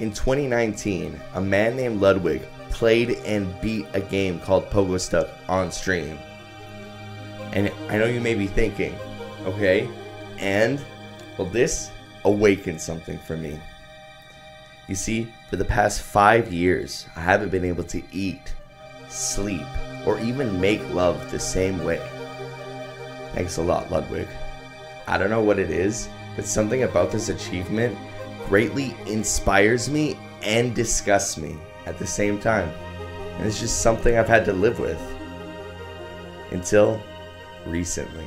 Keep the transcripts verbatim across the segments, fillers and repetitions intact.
In twenty nineteen, a man named Ludwig played and beat a game called Pogostuck on stream. And I know you may be thinking, okay, and? Well, this awakened something for me. You see, for the past five years, I haven't been able to eat, sleep, or even make love the same way. Thanks a lot, Ludwig. I don't know what it is, but something about this achievement greatly inspires me and disgusts me at the same time. And it's just something I've had to live with. Until recently.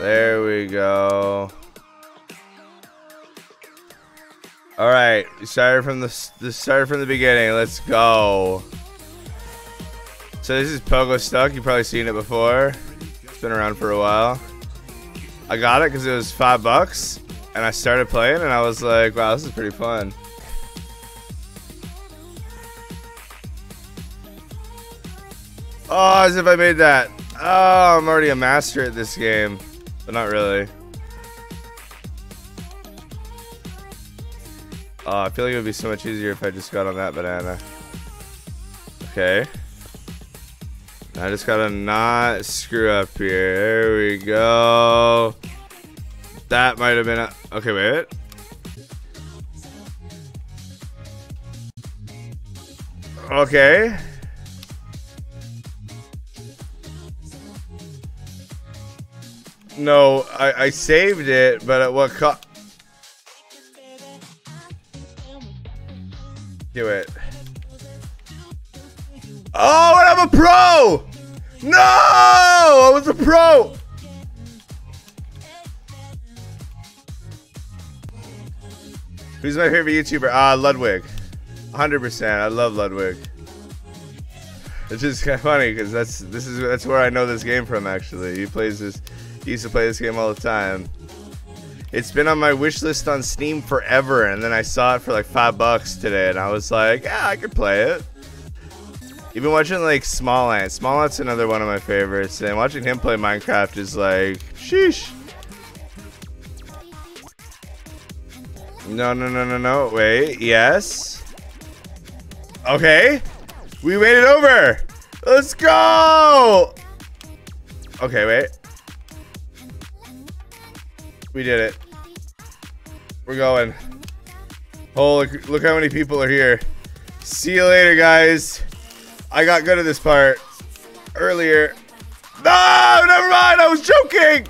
There we go. All right, started from the started from the beginning. Let's go. So this is Pogostuck. You've probably seen it before. It's been around for a while. I got it because it was five bucks, and I started playing, and I was like, "Wow, this is pretty fun." Oh, as if I made that. Oh, I'm already a master at this game. But not really. Oh, I feel like it would be so much easier if I just got on that banana. Okay. I just gotta not screw up here. There we go. That might have been a... Okay, wait. Okay. No, I, I saved it, but at what cost? Do it. Oh, and I'm a pro! No! I was a pro! Who's my favorite YouTuber? Ah, Ludwig. one hundred percent. I love Ludwig. It's just kind of funny, because that's, this is, that's where I know this game from, actually. He plays this... I used to play this game all the time. It's been on my wish list on Steam forever, and then I saw it for like five bucks today, and I was like, yeah, I could play it. You've been watching like Small Ant. Small Ant's another one of my favorites, and watching him play Minecraft is like, sheesh. No, no, no, no, no, wait, yes. Okay, we made it over. Let's go. Okay, wait. We did it. We're going. Oh, look, look how many people are here. See you later, guys. I got good at this part earlier. No, never mind. I was joking.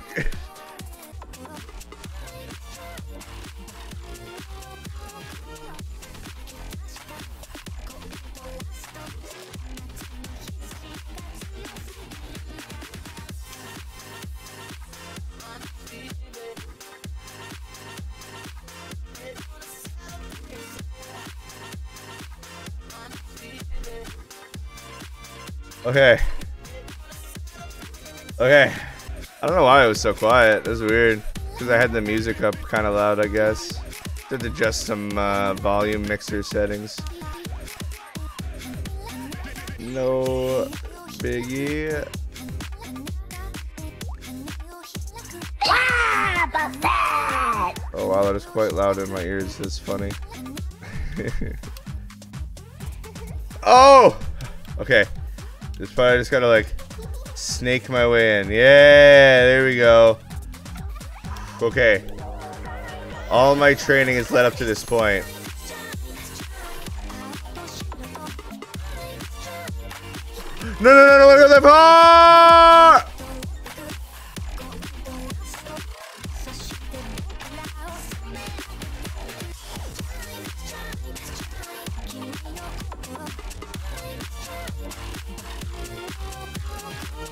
Okay. Okay. I don't know why it was so quiet. That was weird. Because I had the music up kind of loud, I guess. Did adjust some uh, volume mixer settings. No biggie. Oh wow, that is quite loud in my ears. That's funny. Oh! Okay. This part I just gotta like snake my way in. Yeah, there we go. Okay. All my training has led up to this point. No, no, no, no, I don't go that far!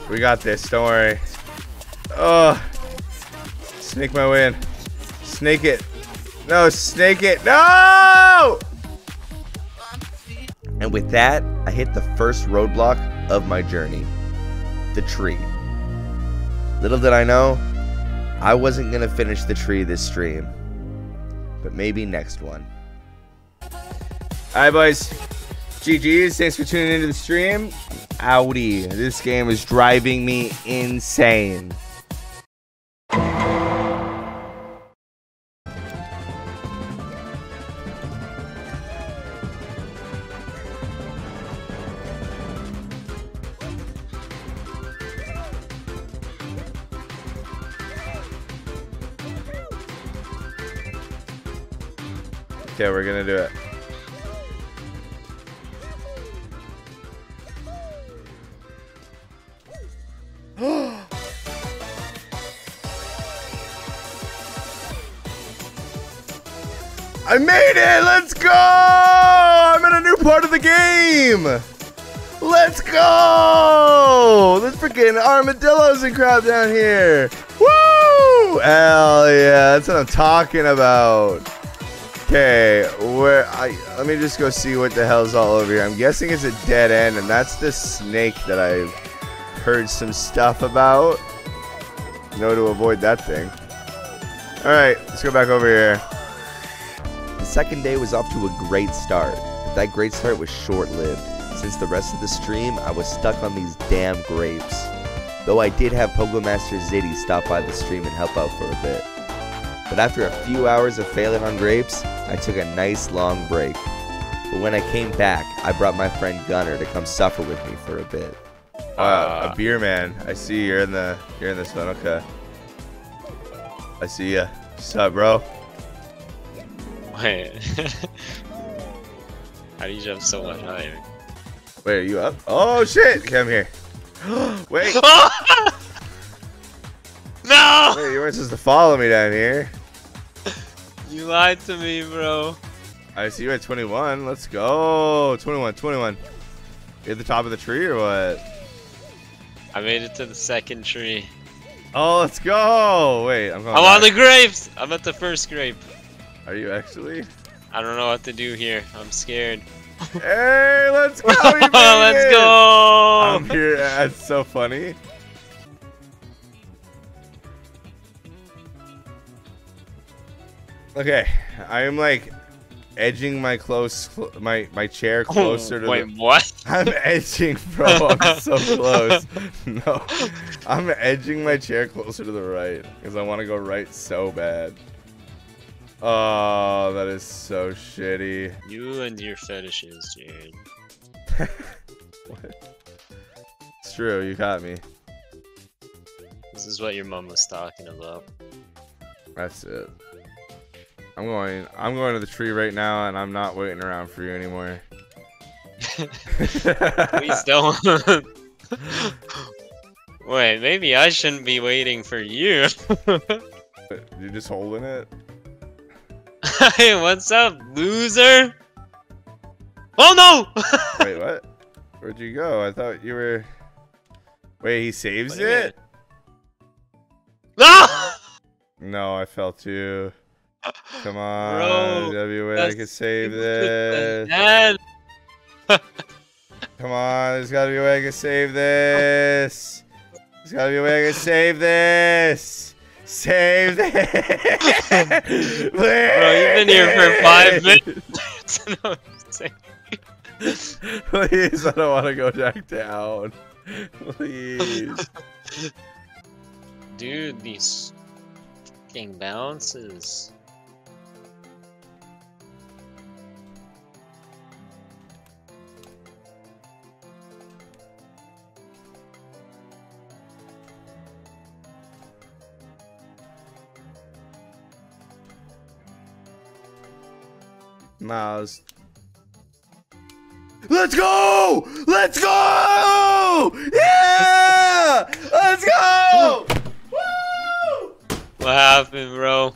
We got this, don't worry. Oh, snake my way in. Snake it. No, snake it. No! And with that, I hit the first roadblock of my journey. The tree. Little did I know, I wasn't going to finish the tree this stream. But maybe next one. Alright, boys. G G's. Thanks for tuning into the stream. Howdy. This game is driving me insane. Okay, we're gonna do it. I made it! Let's go! I'm in a new part of the game! Let's go! There's freaking armadillos and crap down here! Woo! Hell yeah, that's what I'm talking about. Okay, where I let me just go see what the hell's all over here. I'm guessing it's a dead end, and that's the snake that I've heard some stuff about. You know to avoid that thing. Alright, let's go back over here. The second day was off to a great start, but that great start was short-lived, since the rest of the stream I was stuck on these damn grapes. Though I did have Pogo Master Zitty stop by the stream and help out for a bit. But after a few hours of failing on grapes, I took a nice long break. But when I came back, I brought my friend Gunner to come suffer with me for a bit. Uh, a beer man. I see you're in the you're in this one. Okay. I see ya. What's up, bro? Wait. How do you jump so much higher? Wait, are you up? Oh shit! Come here. Wait. No! Wait, you weren't supposed to follow me down here. You lied to me, bro. I see you at twenty-one. Let's go. twenty-one, twenty-one. You're at the top of the tree or what? I made it to the second tree. Oh, let's go! Wait, I'm going I'm back. On the grapes! I'm at the first grape. Are you actually? I don't know what to do here. I'm scared. Hey, let's go! You made let's it. Go! I'm here. That's so funny. Okay, I'm like edging my close, my my chair closer oh, to. Wait, the, what? I'm edging, bro. I'm so close. No, I'm edging my chair closer to the right because I want to go right so bad. Oh, that is so shitty. You and your fetishes, Jared. What? It's true. You caught me. This is what your mom was talking about. That's it. I'm going I'm going to the tree right now and I'm not waiting around for you anymore. Please don't. Wait, maybe I shouldn't be waiting for you. You're just holding it? Hey, what's up, loser? Oh no! Wait, what? Where'd you go? I thought you were... Wait, he saves it? No! No, I fell too. Come on, W. I can save this. Come on, there's gotta be a way I can save this. There's gotta be a way I can save this. Save this. Bro, you've been here for five minutes. No, please, I don't want to go back down. Please. Dude, these fucking bounces. Miles. Let's go! Let's go! Yeah! Let's go! Woo! What happened, bro?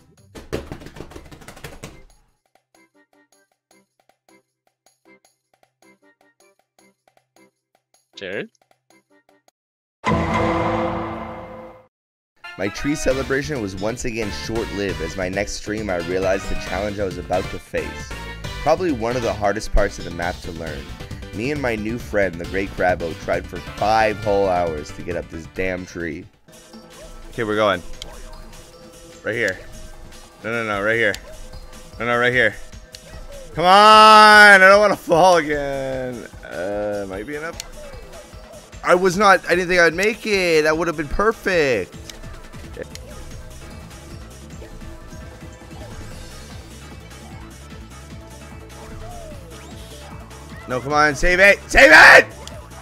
Jared? My tree celebration was once again short-lived as my next stream I realized the challenge I was about to face. Probably one of the hardest parts of the map to learn. Me and my new friend, the Great Crabbo, tried for five whole hours to get up this damn tree. Okay, we're going. Right here. No, no, no, right here. No, no, right here. Come on! I don't want to fall again. Uh, might be enough. I was not, I didn't think I'd make it. That would have been perfect. No, come on, save it! Save it!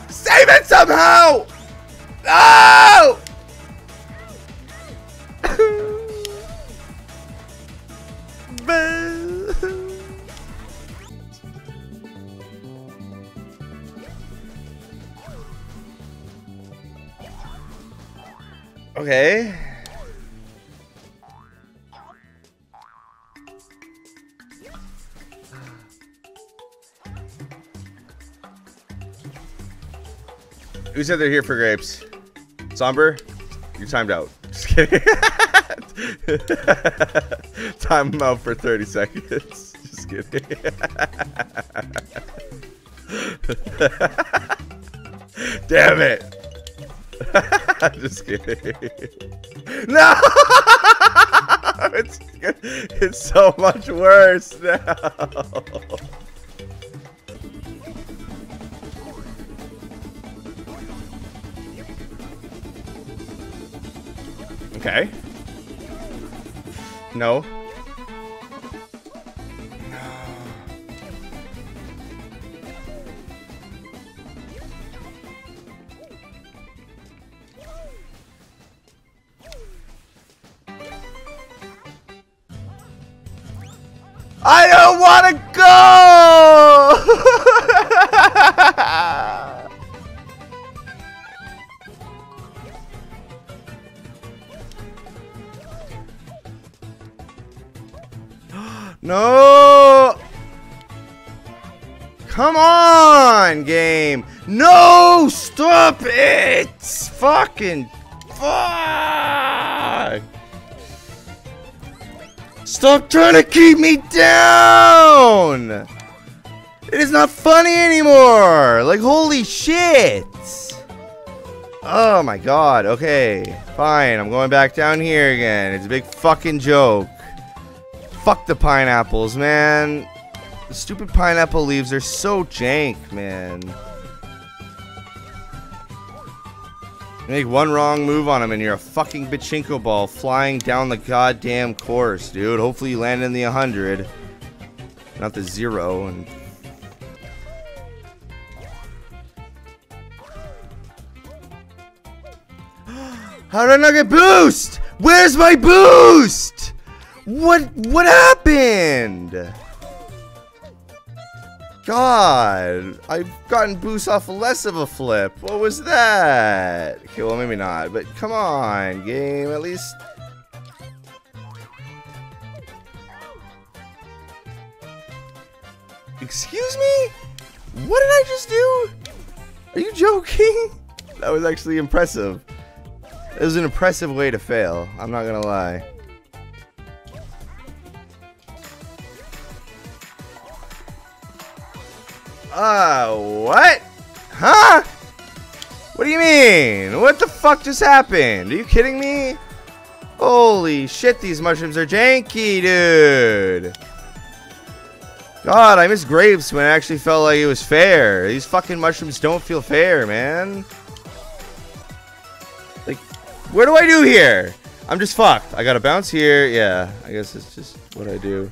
Save it somehow! No! Okay. Who said they're here for grapes? Somber? You timed out. Just kidding. Time them out for thirty seconds. Just kidding. Damn it. Just kidding. No! It's, it's so much worse now. Okay. No. No. I don't want to go. No! Come on, game! No! Stop it! Fucking fuck! Stop trying to keep me down! It is not funny anymore! Like, holy shit! Oh my god, okay. Fine, I'm going back down here again. It's a big fucking joke. Fuck the pineapples, man. The stupid pineapple leaves are so jank, man. You make one wrong move on them and you're a fucking pachinko ball flying down the goddamn course, dude. Hopefully you land in the one hundred. Not the zero. And how did I not get boost? Where's my boost? What what happened? God, I've gotten boost off less of a flip. What was that? Okay, well maybe not, but come on, game, at least. Excuse me? What did I just do? Are you joking? That was actually impressive. It was an impressive way to fail, I'm not gonna lie. Uh, what? Huh? What do you mean? What the fuck just happened? Are you kidding me? Holy shit, these mushrooms are janky, dude. God, I miss grapes when it actually felt like it was fair. These fucking mushrooms don't feel fair, man. Like, what do I do here? I'm just fucked. I gotta bounce here. Yeah, I guess it's just what I do.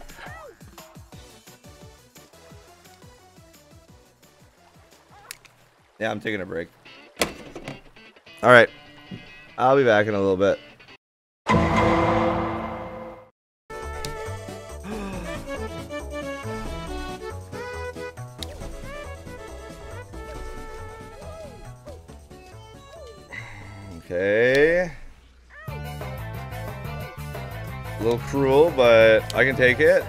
Yeah, I'm taking a break. All right. I'll be back in a little bit. Okay. A little cruel, but I can take it.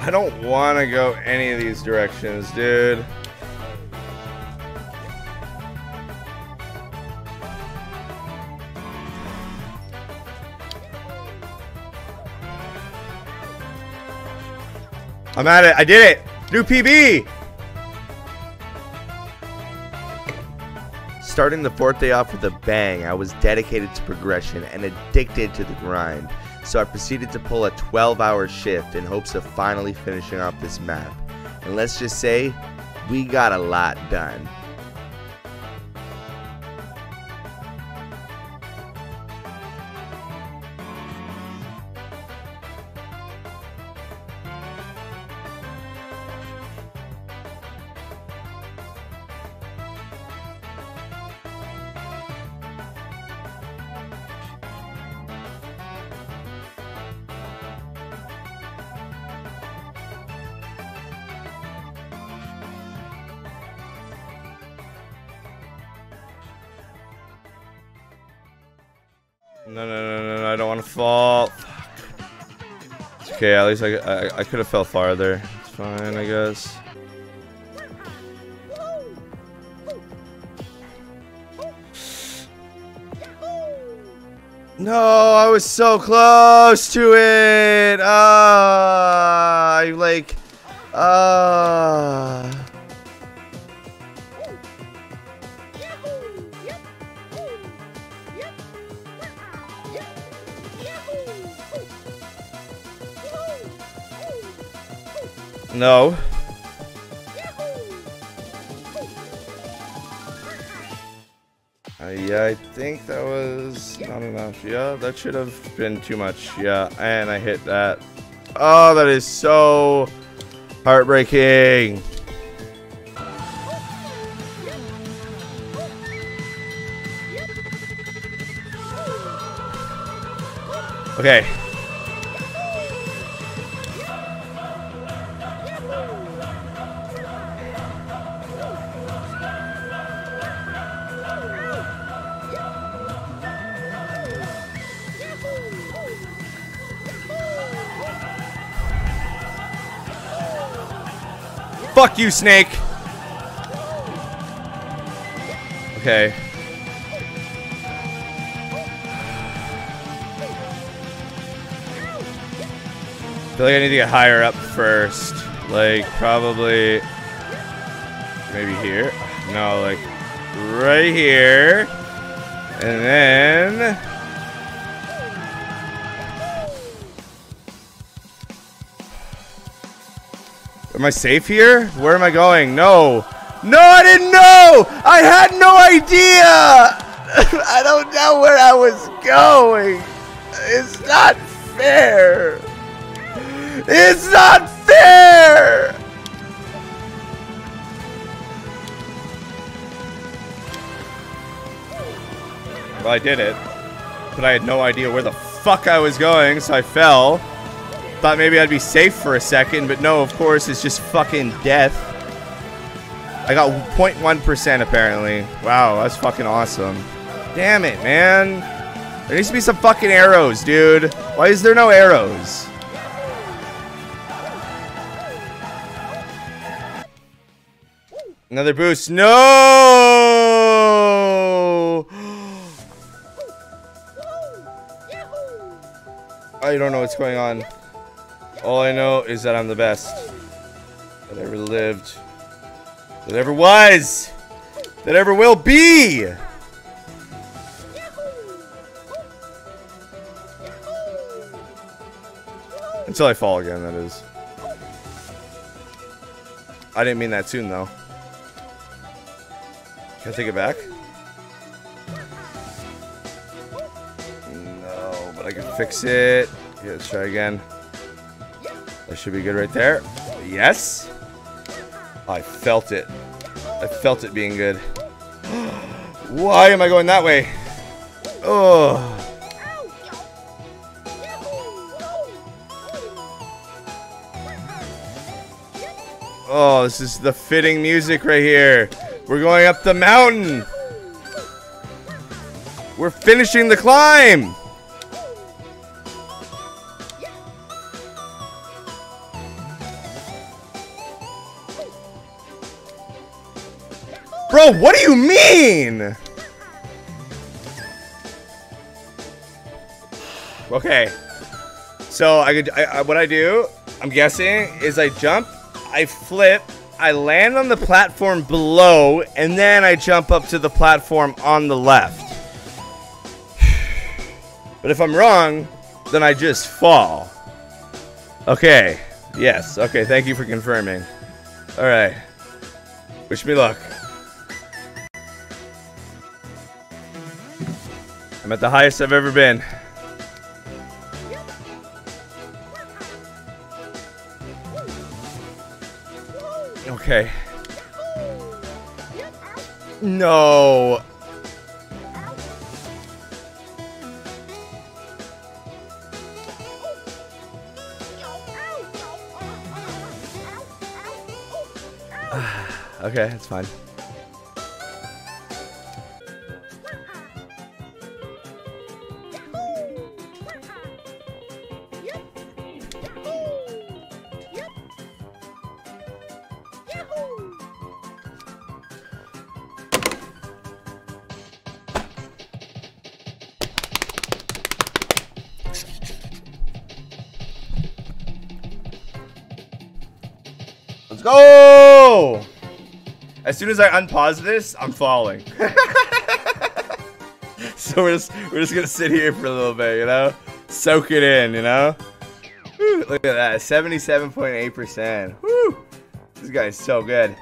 I don't want to go any of these directions, dude. I'm at it. I did it. New P B. Starting the fourth day off with a bang, I was dedicated to progression and addicted to the grind. So I proceeded to pull a twelve hour shift in hopes of finally finishing off this map. And let's just say, we got a lot done. No, no, no, no, no, I don't want to fall. Fuck. Okay, at least I, I, I could have fell farther. It's fine, I guess. No, I was so close to it. Ah, uh, I like, ah. Uh. No. Uh, yeah, I think that was not enough. Yeah, that should have been too much. Yeah, and I hit that. Oh, that is so heartbreaking. Okay. Fuck you, snake. Okay. I feel like I need to get higher up first. Like, probably... Maybe here? No, like, right here. And then... Am I safe here? Where am I going? No. No, I didn't know! I had no idea! I don't know where I was going. It's not fair. It's not fair! Well, I did it. But I had no idea where the fuck I was going, so I fell. Thought maybe I'd be safe for a second, but no, of course, it's just fucking death. I got zero point one percent apparently. Wow, that's fucking awesome. Damn it, man. There needs to be some fucking arrows, dude. Why is there no arrows? Another boost. No! I don't know what's going on. All I know is that I'm the best that ever lived, that ever was, that ever will be! Until I fall again, that is. I didn't mean that soon, though. Can I take it back? No, but I can fix it. Yeah, let's try again. That should be good right there. Yes. I felt it. I felt it being good. Why am I going that way? Oh. Oh, this is the fitting music right here. We're going up the mountain. We're finishing the climb. Bro, what do you mean? Okay. So I could I, I, what I do, I'm guessing, is I jump, I flip, I land on the platform below, and then I jump up to the platform on the left. But if I'm wrong, then I just fall. Okay. Yes. Okay, thank you for confirming. All right. Wish me luck. I'm at the highest I've ever been. Okay. No. Okay, that's fine. Let's go! As soon as I unpause this, I'm falling. So we're just we're just gonna sit here for a little bit, you know? Soak it in, you know? Woo, look at that, seventy-seven point eight percent. Woo! This guy is so good.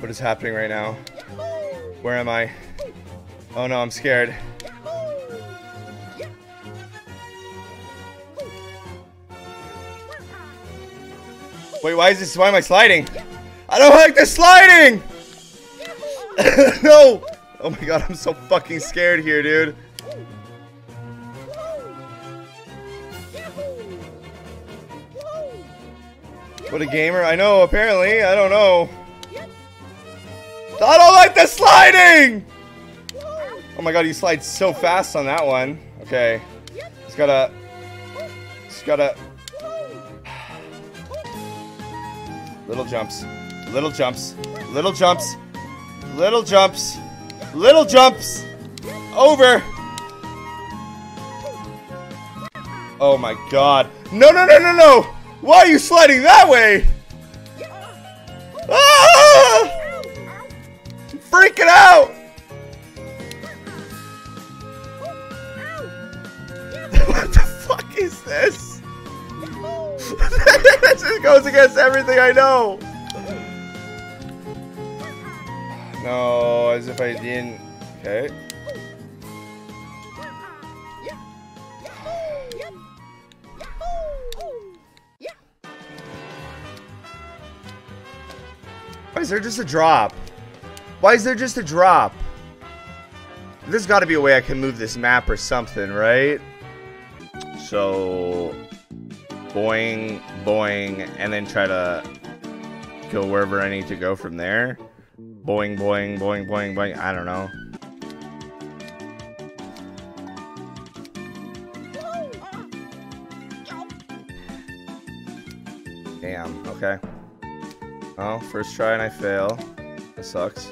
What is happening right now? Where am I? Oh no, I'm scared. Wait, why is this? Why am I sliding? I don't like this sliding! No! Oh my god, I'm so fucking scared here, dude. What a gamer. I know, apparently. I don't know. I don't like the sliding! Oh my god, you slide so fast on that one. Okay. Just gotta... Just gotta... Little jumps. Little jumps. Little jumps. Little jumps. Little jumps. Over. Oh my god. No, no, no, no, no! Why are you sliding that way? Ah! Freaking out! What the fuck is this? This just goes against everything I know. No, as if I didn't. Okay. Why is there just a drop? Why is there just a drop? There's gotta be a way I can move this map or something, right? So... Boing, boing, and then try to go wherever I need to go from there. Boing, boing, boing, boing, boing, I don't know. Damn, okay. Oh, first try and I fail. That sucks.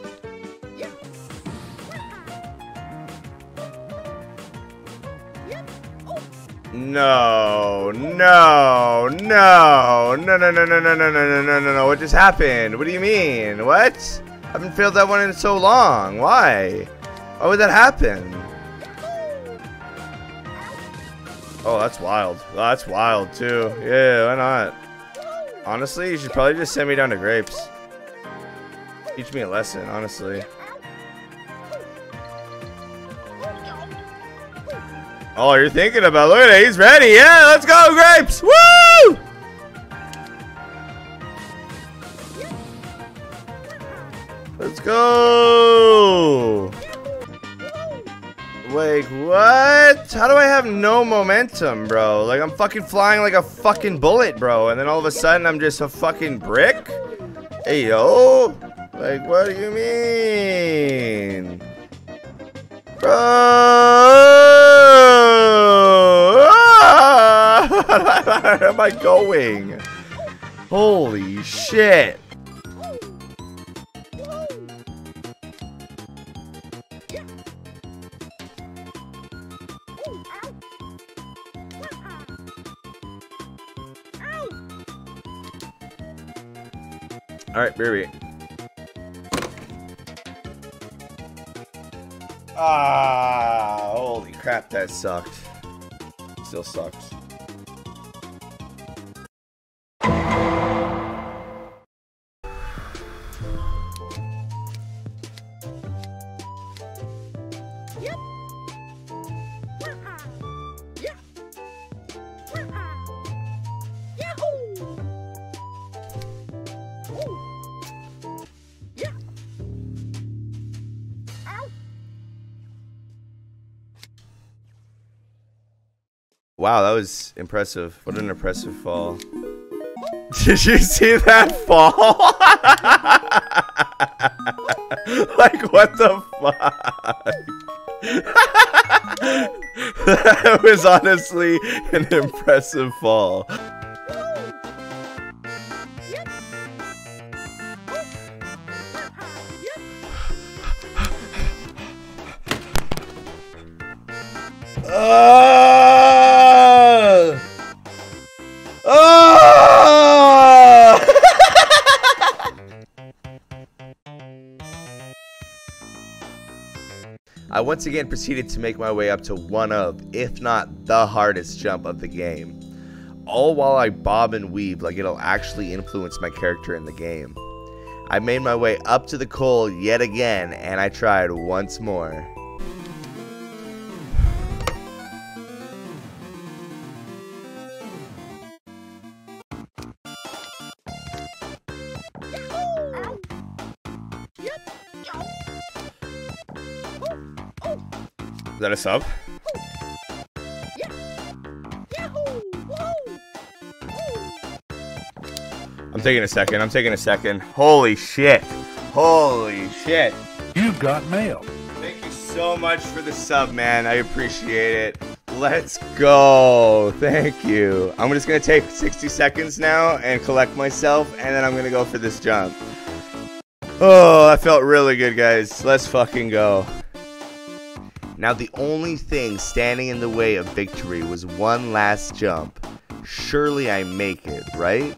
No, no, no, no, no, no, no, no, no, no, no, no, no, what just happened? What do you mean? What? I haven't failed that one in so long. Why? Why would that happen? Oh, that's wild. That's wild, too. Yeah, why not? Honestly, you should probably just send me down to Grapes. Teach me a lesson, honestly. Oh, you're thinking about, look at it, he's ready. Yeah, let's go, Grapes. Woo! Let's go. Like, what? How do I have no momentum, bro? Like, I'm fucking flying like a fucking bullet, bro. And then all of a sudden, I'm just a fucking brick? Hey, yo. Like, what do you mean? Bro! Where am I going? Holy shit. Alright, baby. Ah, holy crap, that sucked. Still sucks. Wow, that was impressive. What an impressive fall. Did you see that fall? Like, what the fuck? That was honestly an impressive fall. uh, I once again proceeded to make my way up to one of, if not the hardest jump of the game. All while I bob and weave like it'll actually influence my character in the game. I made my way up to the coal yet again, and I tried once more. Is that a sub? I'm taking a second. I'm taking a second. Holy shit. Holy shit. You got mail. Thank you so much for the sub, man. I appreciate it. Let's go. Thank you. I'm just going to take sixty seconds now and collect myself, and then I'm going to go for this jump. Oh, that felt really good, guys. Let's fucking go. Now the only thing standing in the way of victory was one last jump. Surely I make it, right?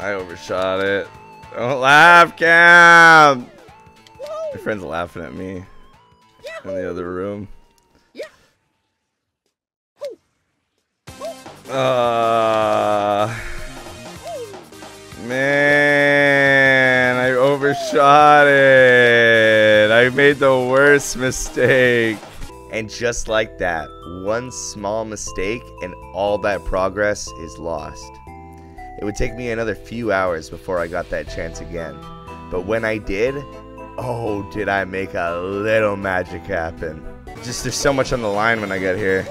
I overshot it. Don't laugh, Cam! My friend's laughing at me in the other room. Uh, man, I overshot it. I made the worst mistake. And just like that, one small mistake and all that progress is lost. It would take me another few hours before I got that chance again. But when I did, oh, did I make a little magic happen. Just there's so much on the line when I get here.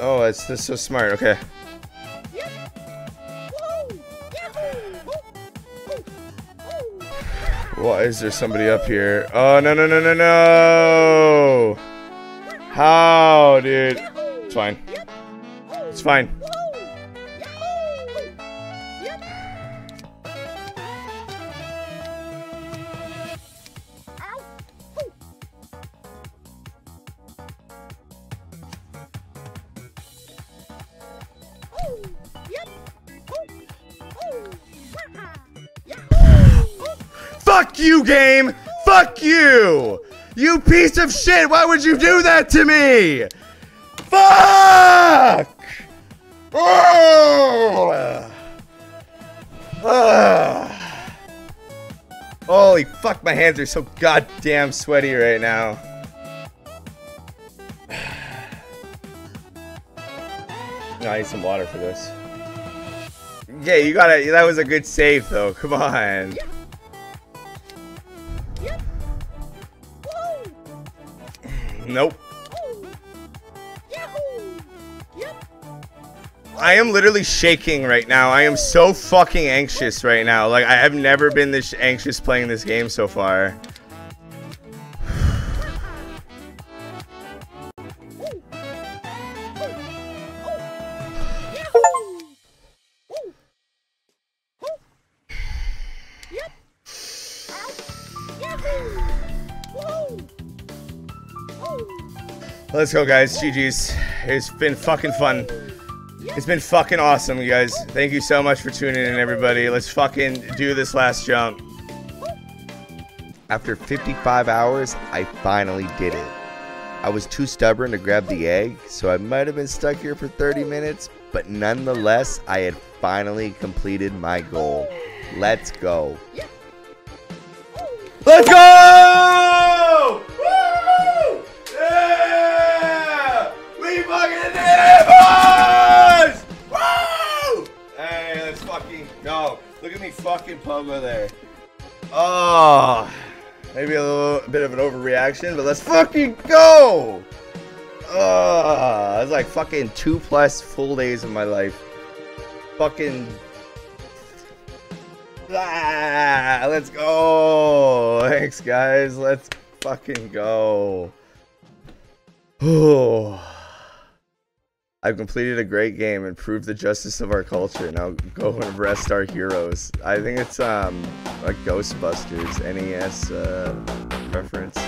Oh, it's this so smart. Okay. Why is there somebody up here? Oh, no, no, no, no, no! How, dude? It's fine. It's fine. Fuck you, game! Fuck you! You piece of shit! Why would you do that to me? Fuck! Oh! Oh! Holy fuck, my hands are so goddamn sweaty right now. I need some water for this. Yeah, you gotta- that was a good save though, come on. Nope. I am literally shaking right now. I am so fucking anxious right now. Like, I have never been this anxious playing this game so far. Let's go, guys. G G's. It's been fucking fun. It's been fucking awesome, you guys. Thank you so much for tuning in, everybody. Let's fucking do this last jump. After fifty-five hours, I finally did it. I was too stubborn to grab the egg, so I might have been stuck here for thirty minutes, but nonetheless, I had finally completed my goal. Let's go. Let's go! Woo! Yeah! We fucking did it, boys! Woo! Hey, let's fucking go. Look at me fucking Pogo there. Oh, maybe a little bit of an overreaction, but let's fucking go! Oh, that's like fucking two plus full days of my life. Fucking... Ah, let's go. Thanks, guys. Let's fucking go. Ooh. I've completed a great game and proved the justice of our culture. Now go and rest our heroes. I think it's um a Ghostbusters N E S uh, reference.